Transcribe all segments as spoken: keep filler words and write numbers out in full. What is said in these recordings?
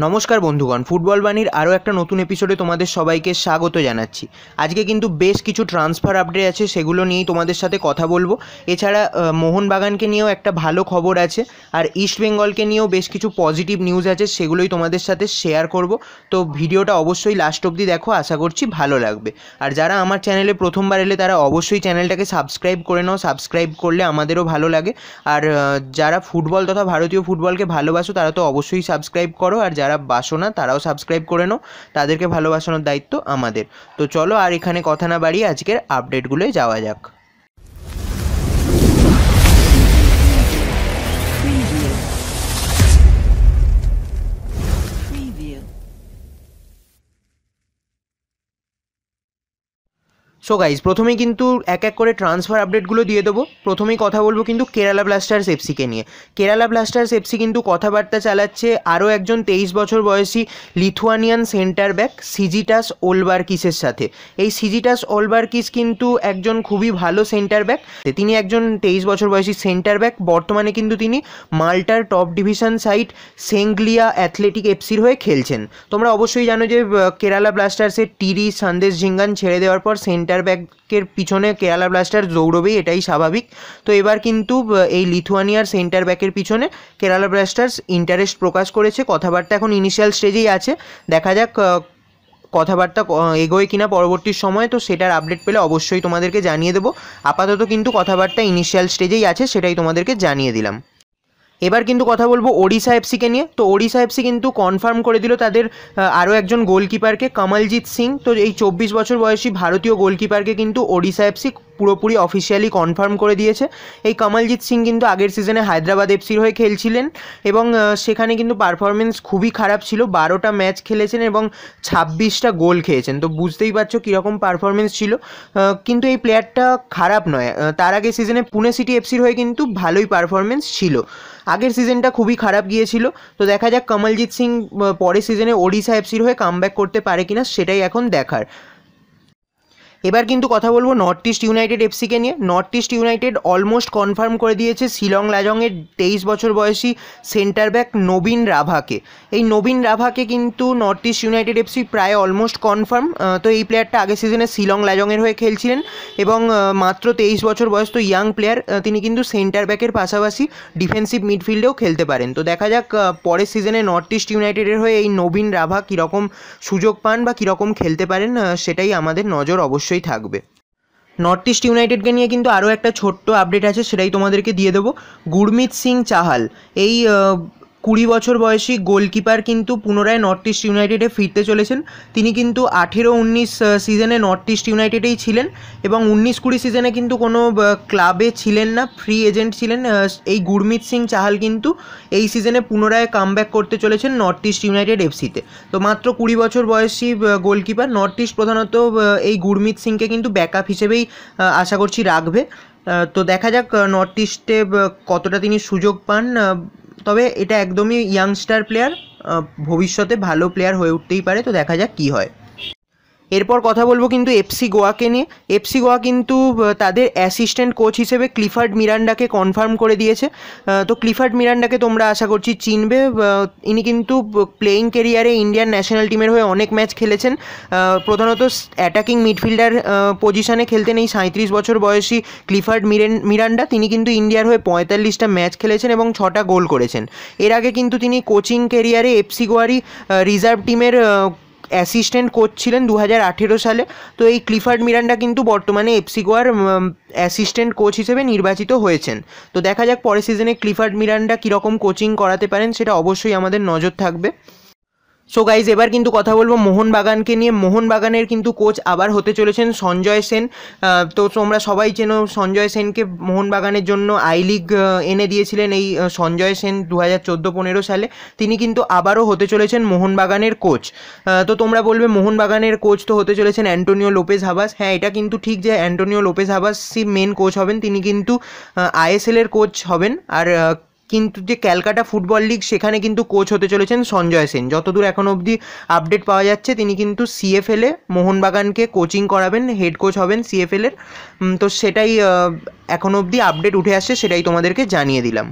नमस्कार बंधुगण, फुटबल बानीर आरो एक नतून एपिसोडे तोमादेर सबाइके स्वागत जानाच्छि। आजके किन्तु बेश किछु ट्रांसफार आपडेट आछे, सेगुलो निये तोमादेर साथे कथा बोलबो। एछाड़ा मोहन बागान के नियेओ एकटा भालो खबर आछे और इस्ट बेंगल के नियेओ बेश किछु पजिटिव न्यूज़ आछे, सेगुलोई तोमादेर साथे शेयर करब। तो भिडियोटा अवश्यई लास्ट अब्दि देखो, आशा करछि भालो लागबे। और जारा आमार चैनेले प्रथमबार एले तारा अवश्यई चैनेलटाके सबस्क्राइब करे नाओ, सबस्क्राइब करले आमादेरो भालो लागे। और जारा फुटबल तथा भारतीय फुटबलके भालोबासो तारा तो अवश्यई सबस्क्राइब करो, और যারা বাসনা তারাও সাবস্ক্রাইব করে নাও, তাদেরকে ভালোবাসানোর দায়িত্ব আমাদের। তো চলো আর এখানে কথা না বাড়িয়ে আজকের আপডেটগুলোয় যাওয়া যাক। सो गाइज, प्रथमेই কিন্তু এক এক করে ট্রান্সফার আপডেটগুলো দিয়ে দেবো। প্রথমেই কথা বলবো কিন্তু কেরালা ব্লাস্টার্স এফসি কে নিয়ে। কেরালা ব্লাস্টার্স এফসি কিন্তু কথাবার্তা চালাচ্ছে আরও একজন তেইশ বছর বয়সী লিথুয়ানিয়ান সেন্টার ব্যাক সিজিটাস ওলবার্কিসের সাথে। এই সিজিটাস ওলবার্কিস কিন্তু একজন খুবই ভালো সেন্টার ব্যাক, তিনি একজন তেইশ বছর বয়সী সেন্টার ব্যাক। বর্তমানে কিন্তু তিনি মাল্টার top division side Senglea athletic এফসির হয়ে খেলছেন। তোমরা অবশ্যই জানো যে কেরালা ব্লাস্টার্সের টিরি সন্দেশ ঝিঙ্গান ছেড়ে দেওয়ার পর সেন্টার ব্যাকের পিছনে কেরালা ব্লাস্টার দৌড়বেই, এটাই স্বাভাবিক। তো এবার কিন্তু এই লিথুয়ানিয়ার সেন্টার ব্যাকের পিছনে কেরালা ব্লাস্টার্স ইন্টারেস্ট প্রকাশ করেছে, কথাবার্তা এখন ইনিশিয়াল স্টেজেই আছে। দেখা যাক কথাবার্তা এগোয় কিনা পরবর্তী সময়ে, তো সেটার আপডেট পেলে অবশ্যই তোমাদেরকে জানিয়ে দেবো। আপাতত কিন্তু কথাবার্তা ইনিশিয়াল স্টেজেই আছে, সেটাই তোমাদেরকে জানিয়ে দিলাম। এবার কিন্তু কথা বলবো ওড়িশা এফসি কে নিয়ে। তো ওড়িশা এফসি কিন্তু কনফার্ম করে দিল তাদের আরও একজন গোলকিপারকে, কমলজিৎ সিং। তো এই চব্বিশ বছর বয়সী ভারতীয় গোলকিপারকে কিন্তু ওড়িশা এফসি পুরোপুরি অফিসিয়ালি কনফার্ম করে দিয়েছে। এই কমলজিৎ সিং কিন্তু আগের সিজনে হায়দ্রাবাদ এফসির হয়ে খেলছিলেন এবং সেখানে কিন্তু পারফরমেন্স খুবই খারাপ ছিল। বারোটা ম্যাচ খেলেছেন এবং ছাব্বিশটা গোল খেয়েছেন। তো বুঝতেই পারছো কীরকম পারফরমেন্স ছিল, কিন্তু এই প্লেয়ারটা খারাপ নয়। তার আগের সিজনে পুনে সিটি এফসির হয়ে কিন্তু ভালোই পারফরমেন্স ছিল, আগের সিজনটা খুবই খারাপ গিয়েছিল। তো দেখা যাক কমলজিৎ সিং পরের সিজনে ওড়িশা এফসির হয়ে কামব্যাক করতে পারে কিনা, সেটাই এখন দেখার। এবার কিন্তু কথা বলবো নর্থ ইস্ট ইউনাইটেড এফসিকে নিয়ে। North east united almost confirm করে দিয়েছে শিলং লাজংয়ের তেইশ বছর বয়সী সেন্টার ব্যাক নবীন রাভাকে। এই নবীন রাভাকে কিন্তু নর্থ ইস্ট ইউনাইটেড এফসি প্রায় অলমোস্ট কনফার্ম। তো এই প্লেয়ারটা আগের সিজনে শিলং লাজংয়ের হয়ে খেলছিলেন এবং মাত্র তেইশ বছর বয়স, তো ইয়াং প্লেয়ার। তিনি কিন্তু সেন্টার ব্যাকের পাশাপাশি ডিফেন্সিভ মিডফিল্ডেও খেলতে পারেন। তো দেখা যাক পরের সিজনে নর্থ ইস্ট ইউনাইটেডের হয়ে এই নবীন রাভা কীরকম সুযোগ পান বা কীরকম খেলতে পারেন, সেটাই আমাদের নজর অবশ্যই থাকবে। নর্থ ইস্ট ইউনাইটেডকে নিয়ে কিন্তু আরও একটা ছোট্ট আপডেট আছে, সেটাই তোমাদেরকে দিয়ে দেবো। গুরমিত সিং চাহাল, এই কুড়ি বছর বয়সী গোলকিপার কিন্তু পুনরায় নর্থ ইস্ট ইউনাইটেডে ফিরতে চলেছেন। তিনি কিন্তু আঠেরো উনিশ সিজনে নর্থ ইস্ট ইউনাইটেডেই ছিলেন এবং উনিশ কুড়ি সিজনে কিন্তু কোনো ক্লাবে ছিলেন না, ফ্রি এজেন্ট ছিলেন। এই গুরমিত সিং চাহাল কিন্তু এই সিজনে পুনরায় কামব্যাক করতে চলেছেন নর্থ ইস্ট ইউনাইটেড এফসিতে। তো মাত্র কুড়ি বছর বয়সী গোলকিপার, নর্থ ইস্ট প্রধানত এই গুরমিত সিংকে কিন্তু ব্যাকআপ হিসেবেই আশা করছি রাখবে। তো দেখা যাক নর্থ ইস্টে কতটা তিনি সুযোগ পান, তবে এটা একদমই ইয়াংস্টার প্লেয়ার, ভবিষ্যতে ভালো প্লেয়ার হয়ে উঠতেই পারে। তো দেখা যাক কী হয়। এরপর কথা বলবো কিন্তু এফসি গোয়াকে নিয়ে। এফসি গোয়া কিন্তু তাদের অ্যাসিস্ট্যান্ট কোচ হিসেবে ক্লিফর্ড মিরান্ডাকে কনফার্ম করে দিয়েছে। তো ক্লিফর্ড মিরান্ডাকে তোমরা আশা করছি চিনবে। ইনি কিন্তু প্লেয়িং ক্যারিয়ারে ইন্ডিয়ান ন্যাশনাল টিমের হয়ে অনেক ম্যাচ খেলেছেন, প্রধানত অ্যাটাকিং মিডফিল্ডার পজিশানে খেলতেন। এই সাঁত্রিশ বছর বয়সী ক্লিফর্ড মিরান্ডা তিনি কিন্তু ইন্ডিয়ার হয়ে পঁয়তাল্লিশটা ম্যাচ খেলেছেন এবং ছটা গোল করেছেন। এর আগে কিন্তু তিনি কোচিং ক্যারিয়ারে এফসি গোয়ারই রিজার্ভ টিমের অ্যাসিস্ট্যান্ট কোচ ছিলেন দু হাজার আঠেরো সালে। তো এই ক্লিফর্ড মিরান্ডা কিন্তু বর্তমানে এফসি গোয়ার অ্যাসিস্ট্যান্ট কোচ হিসেবে নির্বাচিত হয়েছেন। তো দেখা যাক পরের সিজনে ক্লিফর্ড মিরান্ডা কীরকম কোচিং করাতে পারেন, সেটা অবশ্যই আমাদের নজর থাকবে। সো গাইজ, এবার কিন্তু কথা বলবো মোহন বাগানকে নিয়ে। মোহন বাগানের কিন্তু কোচ আবার হতে চলেছেন সঞ্জয় সেন। তো তোমরা সবাই চেনো সঞ্জয় সেনকে, মোহন বাগানের জন্য আই লিগ এনে দিয়েছিলেন এই সঞ্জয় সেন দু হাজার চোদ্দো পনেরো সালে। তিনি কিন্তু আবারও হতে চলেছেন মোহন বাগানের কোচ। তো তোমরা বলবে মোহন বাগানের কোচ তো হতে চলেছেন অ্যান্টোনিও লোপেজ হাবাস। হ্যাঁ, এটা কিন্তু ঠিক যে অ্যান্টোনিও লোপেজ হাবাসই মেন কোচ হবেন, তিনি কিন্তু আইএসএলের কোচ হবেন। আর কিন্তু যে ক্যালকাটা ফুটবল লিগ, সেখানে কিন্তু কোচ হতে চলেছেন সঞ্জয় সেন। যতদূর এখন অবধি আপডেট পাওয়া যাচ্ছে তিনি কিন্তু সিএফএলে মোহনবাগানকে কোচিং করাবেন, হেড কোচ হবেন সিএফএলের। তো সেটাই এখন অবধি আপডেট উঠে আসছে, সেটাই তোমাদেরকে জানিয়ে দিলাম।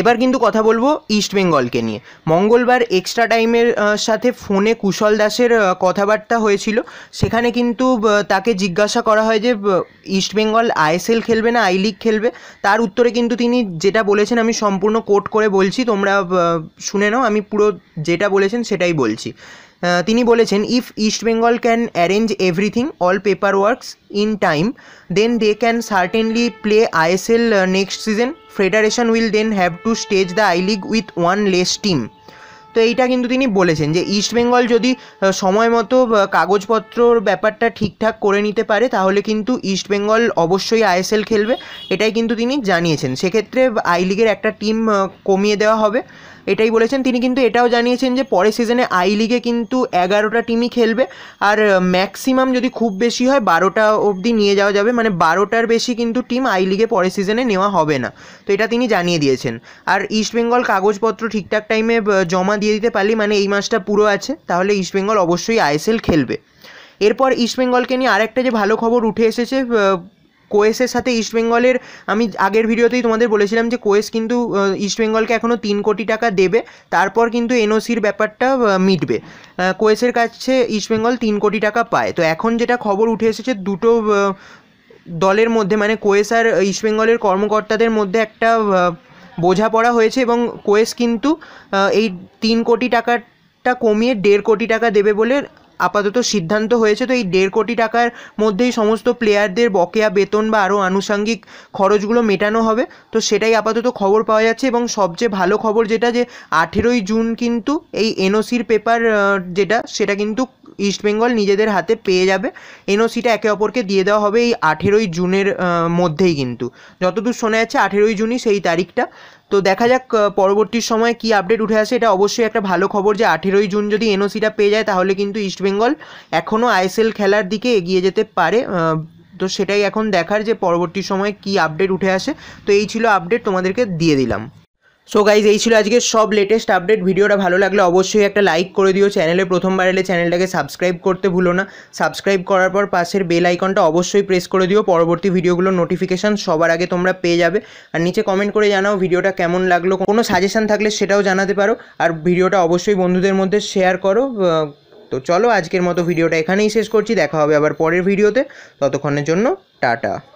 এবার কিন্তু কথা বলবো ইস্ট বেঙ্গলকে নিয়ে। মঙ্গলবার এক্সট্রা টাইমের সাথে ফোনে কুশল দাসের কথাবার্তা হয়েছিল, সেখানে কিন্তু তাকে জিজ্ঞাসা করা হয় যে ইস্ট বেঙ্গল আইএসএল খেলবে না আই লিগ খেলবে, তার উত্তরে কিন্তু তিনি যেটা বলেছেন আমি সম্পূর্ণ কোট করে বলছি, তোমরা শুনে নাও, আমি পুরো যেটা বলেছেন সেটাই বলছি। তিনি বলেছেন, if east Bengal can arrange everything all paper works in time then they can certainly play ISL next season, federation will then have to stage the I league with one less team. তো এইটা কিন্তু তিনি বলেছেন যে east Bengal যদি সময় মতো কাগজপত্রর ব্যাপারটা ঠিকঠাক করে নিতে পারে তাহলে কিন্তু ইস্ট বেঙ্গল অবশ্যই আইএসএল খেলবে, এটাই কিন্তু তিনি জানিয়েছেন। সেক্ষেত্রে আই লিগের একটা টিম কমিয়ে দেওয়া হবে এটাই বলেছেন তিনি। কিন্তু এটাও জানিয়েছেন যে পরের সিজনে আই লিগে কিন্তু এগারোটা টিমই খেলবে, আর ম্যাক্সিমাম যদি খুব বেশি হয় বারোটা অবধি নিয়ে যাওয়া যাবে, মানে বারোটার বেশি কিন্তু টিম আই লিগে পরের সিজনে নেওয়া হবে না, তো এটা তিনি জানিয়ে দিয়েছেন। আর ইস্টবেঙ্গল কাগজপত্র ঠিকঠাক টাইমে জমা দিয়ে দিতে পারলি, মানে এই মাসটা পুরো আছে, তাহলে ইস্টবেঙ্গল অবশ্যই আইএসএল খেলবে। এরপর ইস্টবেঙ্গলকে নিয়ে আরেকটা যে ভালো খবর উঠে এসেছে, কোয়েসের সাথে ইস্টবেঙ্গলের, আমি আগের ভিডিওতেই তোমাদের বলেছিলাম যে কোয়েস কিন্তু ইস্টবেঙ্গলকে এখনও তিন কোটি টাকা দেবে, তারপর কিন্তু এনওসির ব্যাপারটা মিটবে। কোয়েসের কাছে ইস্টবেঙ্গল তিন কোটি টাকা পায়। তো এখন যেটা খবর উঠে এসেছে দুটো দলের মধ্যে, মানে কোয়েস আর ইস্টবেঙ্গলের কর্মকর্তাদের মধ্যে একটা বোঝাপড়া হয়েছে, এবং কোয়েস কিন্তু এই তিন কোটি টাকাটা কমিয়ে দেড় কোটি টাকা দেবে বলে আপাতত সিদ্ধান্ত হয়েছে। তো এই দেড় কোটি টাকার মধ্যেই সমস্ত প্লেয়ারদের বকেয়া বেতন বা আরও আনুষঙ্গিক খরচগুলো মেটানো হবে, তো সেটাই আপাতত খবর পাওয়া যাচ্ছে। এবং সবচেয়ে ভালো খবর যেটা, যে আঠেরোই জুন কিন্তু এই এনওসির পেপার যেটা, সেটা কিন্তু ইস্টবেঙ্গল নিজেদের হাতে পেয়ে যাবে। এনওসিটা একে অপরকে দিয়ে দেওয়া হবে এই আঠেরোই জুনের মধ্যেই কিন্তু, যতদূর শোনা যাচ্ছে আঠেরোই জুনই সেই তারিখটা। তো দেখা যাক পরবর্তী সময়ে কী আপডেট উঠে আসে। এটা অবশ্যই একটা ভালো খবর যে আঠেরোই জুন যদি এনওসিটা পেয়ে যায় তাহলে কিন্তু ইস্টবেঙ্গল এখনও আইএসএল খেলার দিকে এগিয়ে যেতে পারে। তো সেটাই এখন দেখার যে পরবর্তী সময়ে কী আপডেট উঠে আসে। তো এই ছিল আপডেট, তোমাদেরকে দিয়ে দিলাম। সো গাইজ, এই ছিল আজকে সব লেটেস্ট আপডেট। ভিডিওটা ভালো লাগলে অবশ্যই একটা লাইক করে দিও, চ্যানেলে প্রথমবার এলে চ্যানেলটাকে সাবস্ক্রাইব করতে ভুলো না, সাবস্ক্রাইব করার পর পাশের বেল আইকনটা অবশ্যই প্রেস করে দিও, পরবর্তী ভিডিওগুলোর নোটিফিকেশান সবার আগে তোমরা পেয়ে যাবে। আর নিচে কমেন্ট করে জানাও ভিডিওটা কেমন লাগলো, কোনো সাজেশান থাকলে সেটাও জানাতে পারো, আর ভিডিওটা অবশ্যই বন্ধুদের মধ্যে শেয়ার করো। তো চলো আজকের মতো ভিডিওটা এখানেই শেষ করছি, দেখা হবে আবার পরের ভিডিওতে, ততক্ষণের জন্য টাটা।